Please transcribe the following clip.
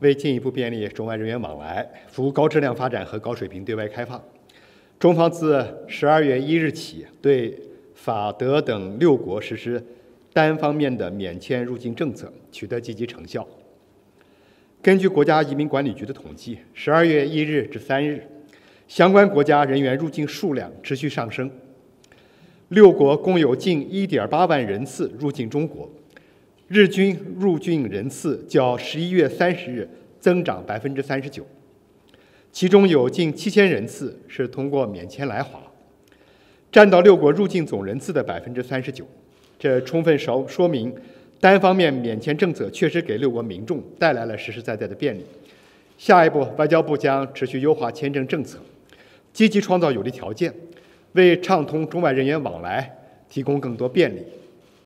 为进一步便利中外人员往来，服务高质量发展和高水平对外开放，中方自12月1日起对法、德等6国实施单方面的免签入境政策，取得积极成效。根据国家移民管理局的统计，12月1日至3日，相关国家人员入境数量持续上升。6国共有近 1.8 万人次入境中国，日均入境人次较11月30日增长 39%， 其中有近7000人次是通过免签来华，占到6国入境总人次的 39%。这充分说明，单方面免签政策确实给6国民众带来了实实在在的便利。下一步，外交部将持续优化签证政策，积极创造有利条件，为畅通中外人员往来提供更多便利。